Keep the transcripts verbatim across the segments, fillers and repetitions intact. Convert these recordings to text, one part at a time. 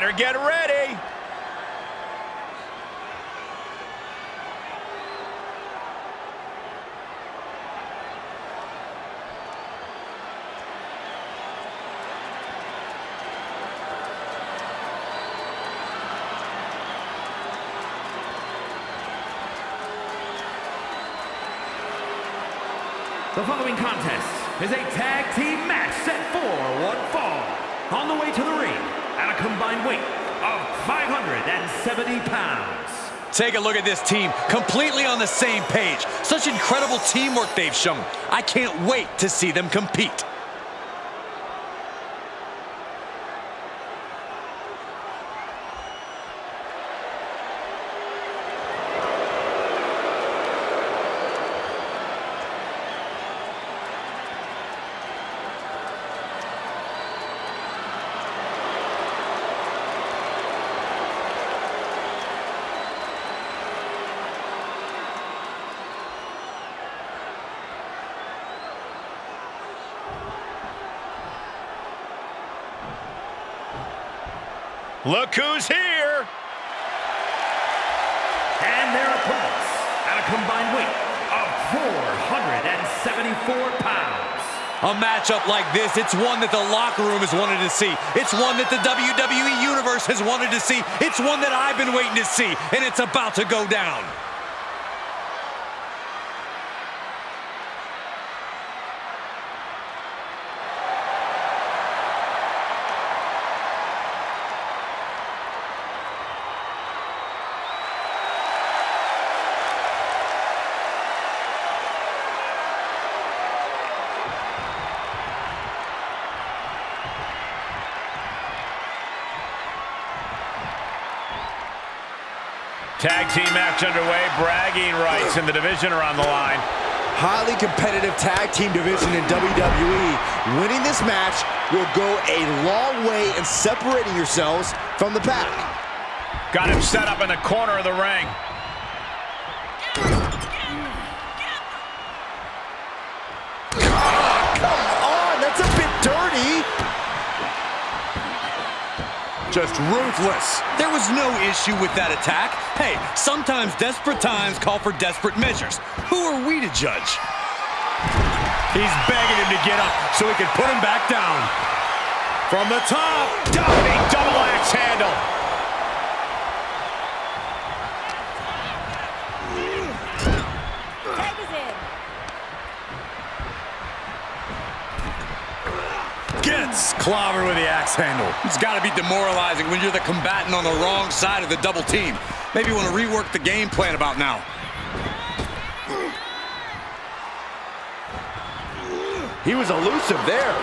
Better get ready. The following contest is a tag team match set for one fall. On the way to the ring at a combined weight of five hundred seventy pounds. Take a look at this team, completely on the same page. Such incredible teamwork they've shown. I can't wait to see them compete. Look who's here! And their opponents at a combined weight of four hundred seventy-four pounds. A matchup like this, it's one that the locker room has wanted to see. It's one that the W W E Universe has wanted to see. It's one that I've been waiting to see, and it's about to go down. Tag team match underway. Bragging rights in the division are on the line. Highly competitive tag team division in W W E. Winning this match will go a long way in separating yourselves from the pack. Got him set up in the corner of the ring. Oh, come on, that's a bit dirty. Just ruthless. There was no issue with that attack. Hey, sometimes desperate times call for desperate measures. Who are we to judge? He's begging him to get up so he can put him back down. From the top, diving double axe handle. Gets clobbered with the axe handle. It's got to be demoralizing when you're the combatant on the wrong side of the double team. Maybe you want to rework the game plan about now. He was elusive there.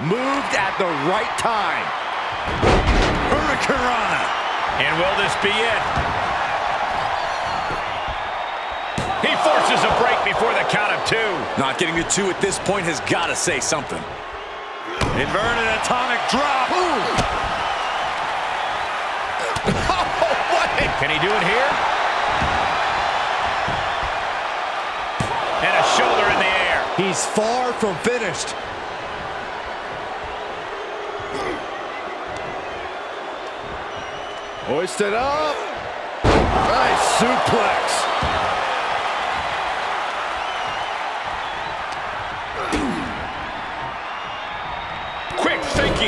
Moved at the right time. Hurricanrana. And will this be it? He forces a break before the count of two. Not getting to two at this point has got to say something. Inverted atomic drop. Ooh. Oh, what? Can he do it here? And a shoulder in the air. He's far from finished. Hoisted up. Nice suplex.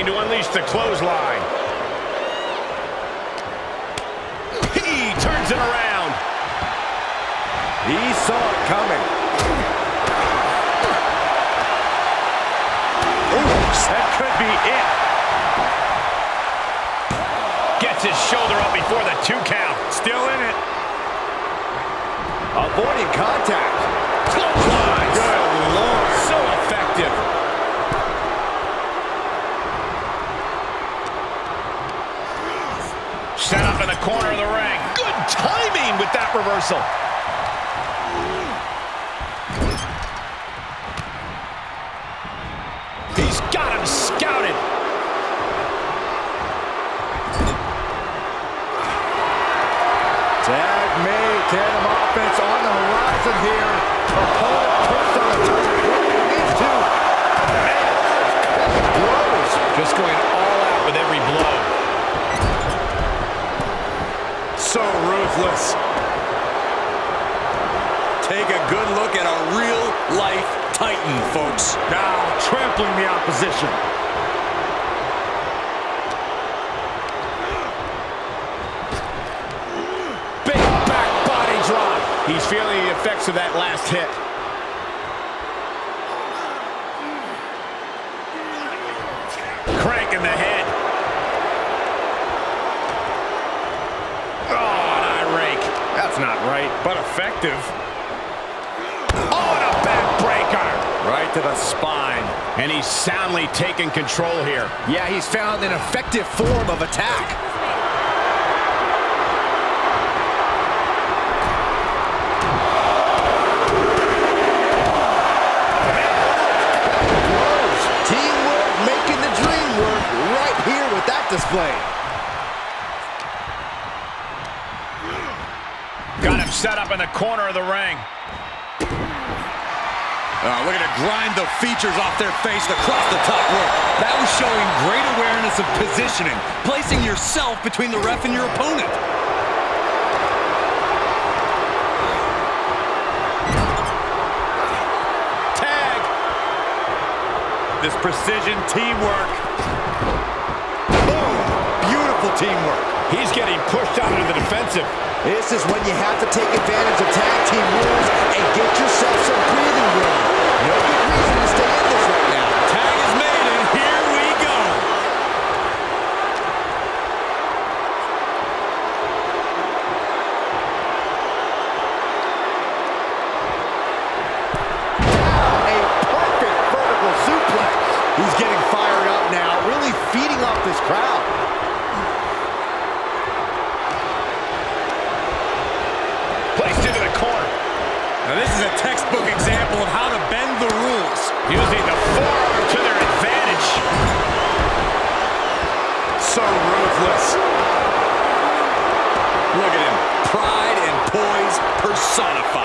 To unleash the clothesline. He turns it around. He saw it coming. Oops, that could be it. Gets his shoulder up before the two count. Still in it. Avoiding contact. Clothesline. Good Lord. So effective. Set up in the corner of the ring. Good timing with that reversal. He's got him scouted. Tag made. Tandem offense on the horizon here. Opponent pushed on the turn. He needs to. Just going all out with every blow. So ruthless. Take a good look at a real-life Titan, folks. Now trampling the opposition. Big back body drop. He's feeling the effects of that last hit. Crank in the head. Oh, an eye rake. That's not right, but effective. Oh, and a back breaker. Right to the spine. And he's soundly taking control here. Yeah, he's found an effective form of attack. Display. Got him set up in the corner of the ring. Oh, we're going to grind the features off their face across the top rope. That was showing great awareness of positioning, placing yourself between the ref and your opponent. Tag. This precision teamwork. Teamwork. He's getting pushed out into the defensive. This is when you have to take advantage of tag team rules and get yourself some breathing room. No good reason to stay in this right now. Tag is made, and here we go. A perfect vertical suplex. He's getting fired up now, really feeding off this crowd. Now this is a textbook example of how to bend the rules, using the forearm to their advantage. So ruthless. Look at him. Pride and poise personified.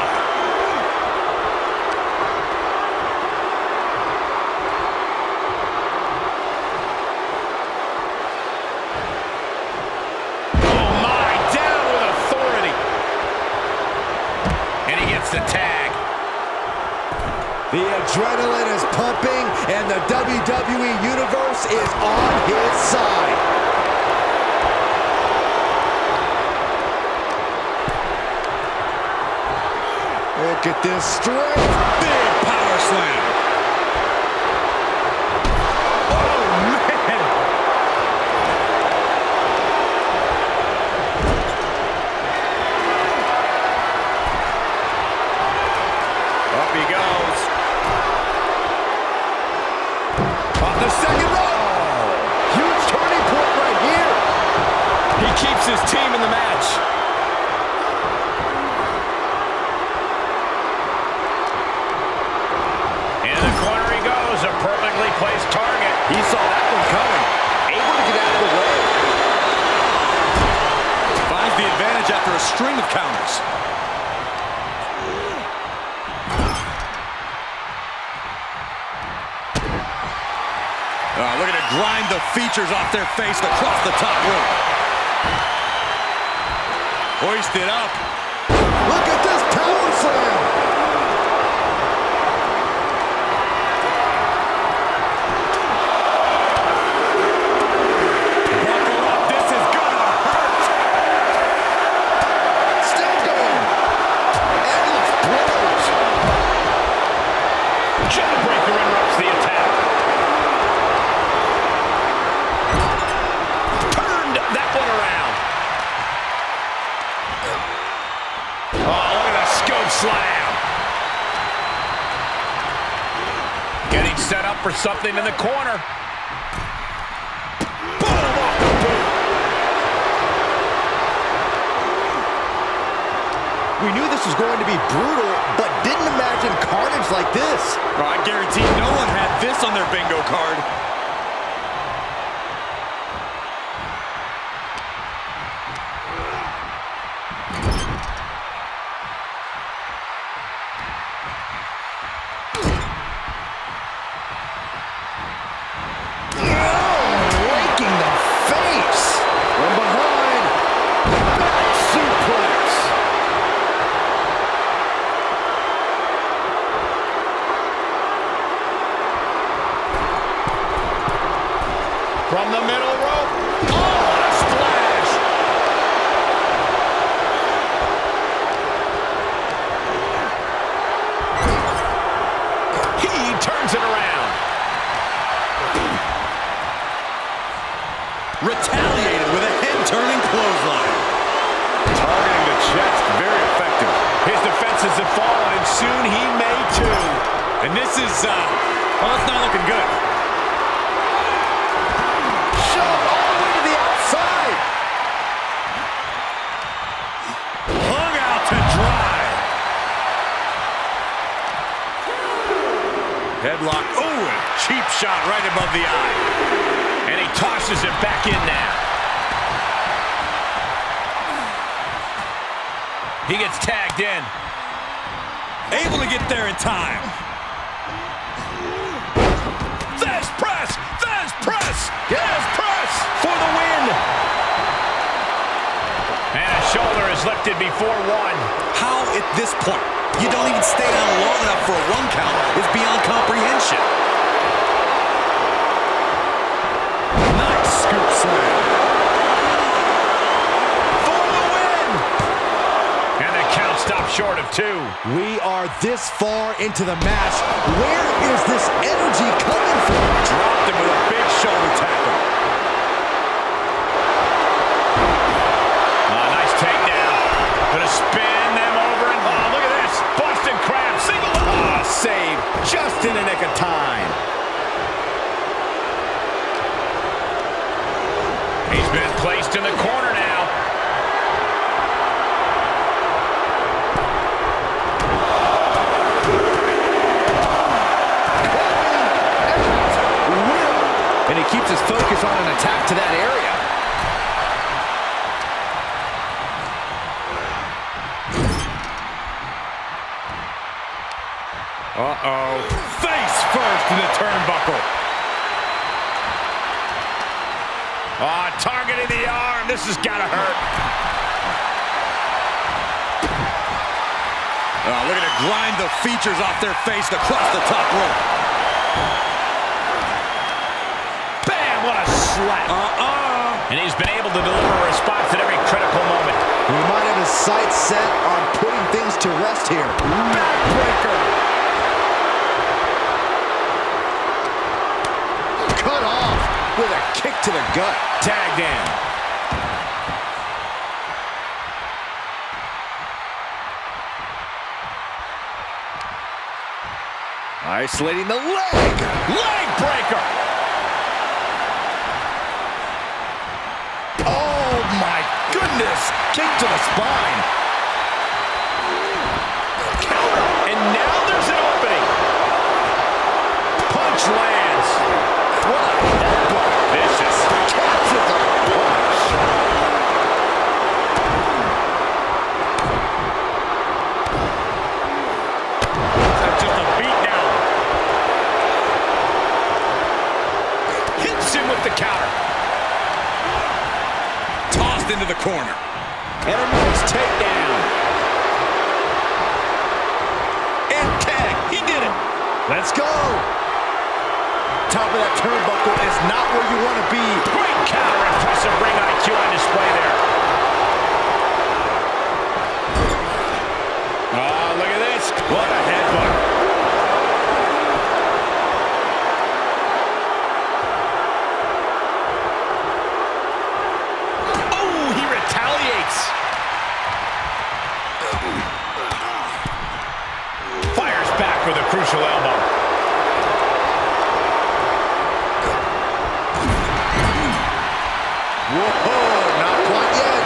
The tag. The adrenaline is pumping, and the W W E Universe is on his side. Look at this strength. Big power slam. Oh, man. Keeps his team in the match. In the corner he goes, a perfectly placed target. He saw that one coming. Able to get out of the way. Finds the advantage after a string of counters. Oh, we're going to grind the features off their face across the top rope. Hoisted up. Look at this power slam. Buckle up. This is gonna hurt. Still going. Endless blows. Jailbreaker interrupts the attack. Turned that one around. Slam. Getting set up for something in the corner. Boom! Off the boot. We knew this was going to be brutal, but didn't imagine carnage like this. Well, I guarantee no one had this on their bingo card. Oh, From the middle rope. Oh, what a splash! He turns it around. Retaliated with a head-turning clothesline. Targeting the chest, very effective. His defenses have fallen, and soon he may too. And this is, uh, well, it's not looking good. Headlock, ooh, a cheap shot right above the eye. And he tosses it back in now. He gets tagged in. Able to get there in time. There's press, there's press, there's press for the win. And a shoulder is lifted before one. How at this point? You don't even stay down long enough for a one count. It's beyond comprehension. Nice scoop slam. For the win! And the count stopped short of two. We are this far into the match. Where is this energy coming from? Dropped him with a big shoulder tackle. Oh, nice takedown. Gonna spin them over and bomb. Look at this. Boston Crab single. Oh, save. Just in the nick of time. He's been placed in the corner now. And he keeps his focus on an attack to that area. Uh-oh. Face first to the turnbuckle. Ah, oh, targeting the arm. This has got to hurt. Oh, we're going to grind the features off their face across the top rope. Bam! What a slap. Uh-uh. And he's been able to deliver a response at every critical moment. We might have his sights set on putting things to rest here. Backbreaker. With a kick to the gut. Tagged in. Isolating the leg. Leg breaker. Oh, my goodness. Kick to the spine. Counter. And now there's an opening. Punch lands. What a vicious. Captured the punch. That's just a beat down. Hits him with the counter. Tossed into the corner. And a nice takedown. And tag. He did it. Let's go. Top of that turnbuckle is not where you want to be. Great counter, impressive ring I Q on display there. Oh, look at this. What a headbutt. Oh, he retaliates. Fires back with a crucial elbow. Whoa, not quite yet.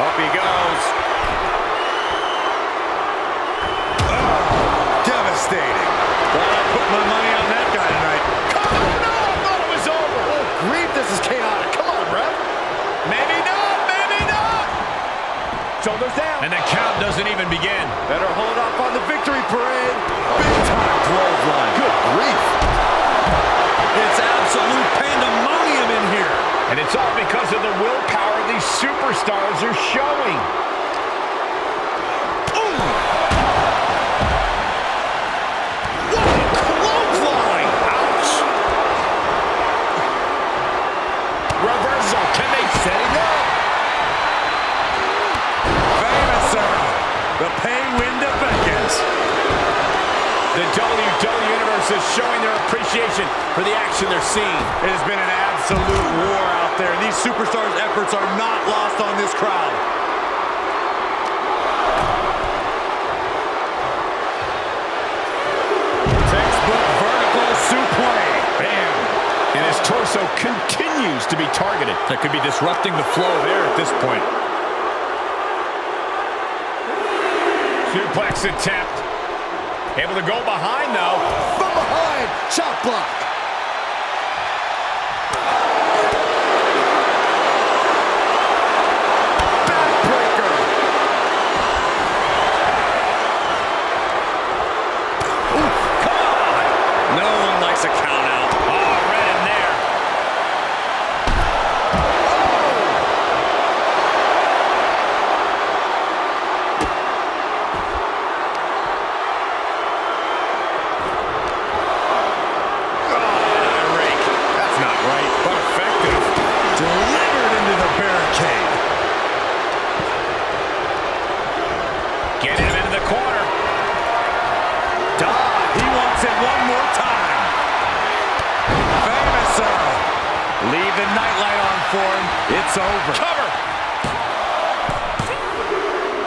Up he goes. Oh, devastating. Well, I put my money on that guy tonight. Come on, no, I thought it was over. Oh, grief, this is chaotic. Come on, ref. Maybe not, maybe not. Shoulders down. And the count doesn't even begin. Better hold up on the victory parade. Big time clothesline. Good grief. It's absolute pandemonium in here. And it's all because of the willpower these superstars are showing. Ooh. W W E Universe is showing their appreciation for the action they're seeing. It has been an absolute war out there, and these superstars' efforts are not lost on this crowd. Textbook vertical suplex. Bam. And his torso continues to be targeted. That could be disrupting the flow there at this point. Suplex attempt. Able to go behind, though. From behind, chop block. Backbreaker. Ooh, come on. No one likes a count out. Oh, right in there. It's over. Cover!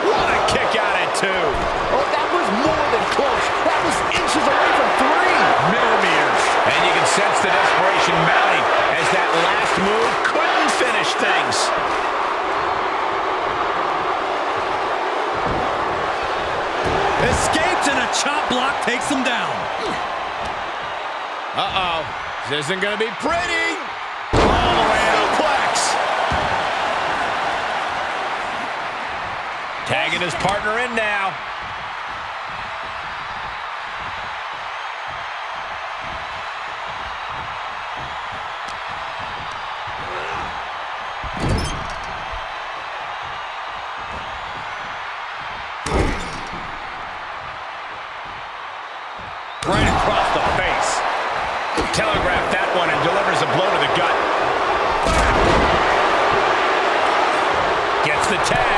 What a kick out at two. Oh, that was more than close. That was inches away from three. Millimeters. And you can sense the desperation mounting as that last move couldn't finish things. Escaped and a chop block takes him down. Uh-oh. This isn't going to be pretty. Tagging his partner in now. Right across the face. Telegraphed that one and delivers a blow to the gut. Gets the tag.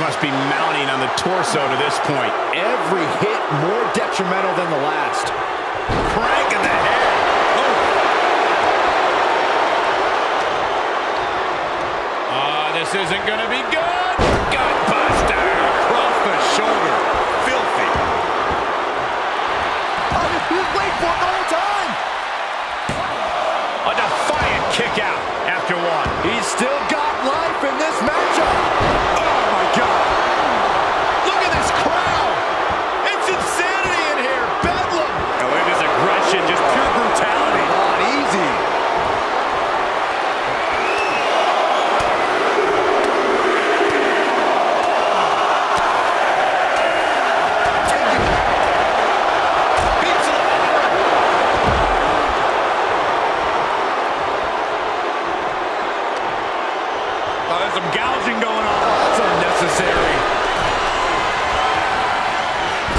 Must be mounting on the torso to this point. Every hit more detrimental than the last. Crank in the head. Oh, uh, this isn't going to be good. Gut buster. Across the shoulder. Filthy. Oh, you've waited for it the whole time. A defiant kick out after one. He's still got life in this matchup. God. Look at this crowd. It's insanity in here. Bedlam. And look at his aggression. Just pure brutality. Not easy. Oh, there's some gouging going on. Necessary.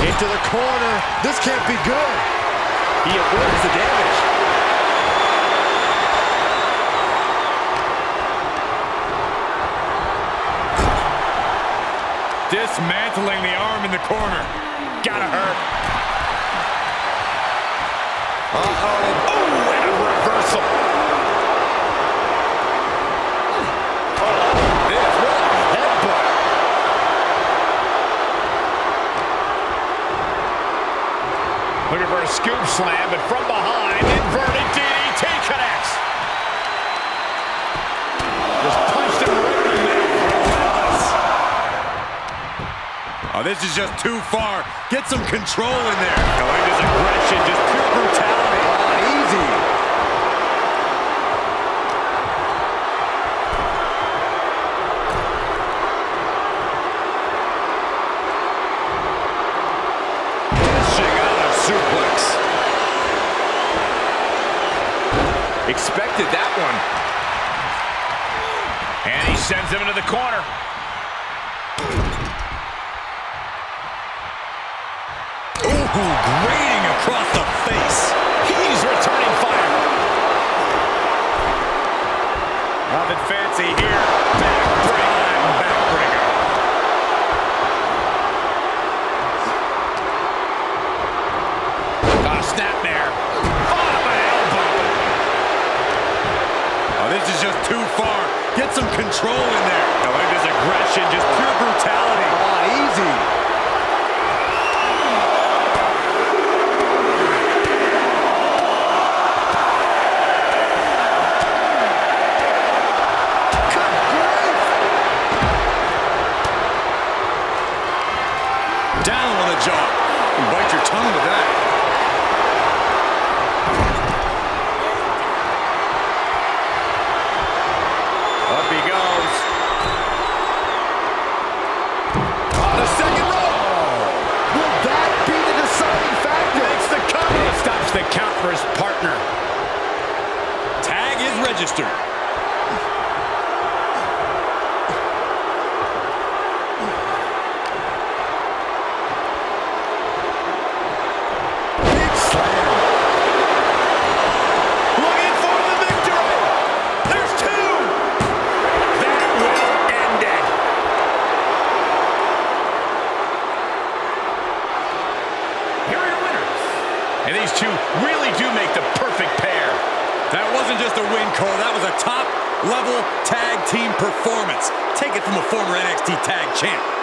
Into the corner. This can't be good. He avoids the damage. Dismantling the arm in the corner. Gotta hurt. Uh-oh. Oh, and a reversal. Looking for a scoop slam, but from behind, inverted D D T connects. Just punched him right in the face. Oh, this is just too far. Get some control in there. Oh, look at his aggression, just pure brutality. Oh, easy. Expected that one. And he sends him into the corner. Ooh, grating is just too far. Get some control in there. No, it is aggression, just pure brutality. Oh, easy. Down on the jaw. You bite your tongue with that. Up he goes. On the second row. Will that be the deciding factor? Makes the cut. He stops the count for his partner. Tag is registered. And these two really do make the perfect pair. That wasn't just a win, Cole. That was a top-level tag team performance. Take it from a former N X T tag champ.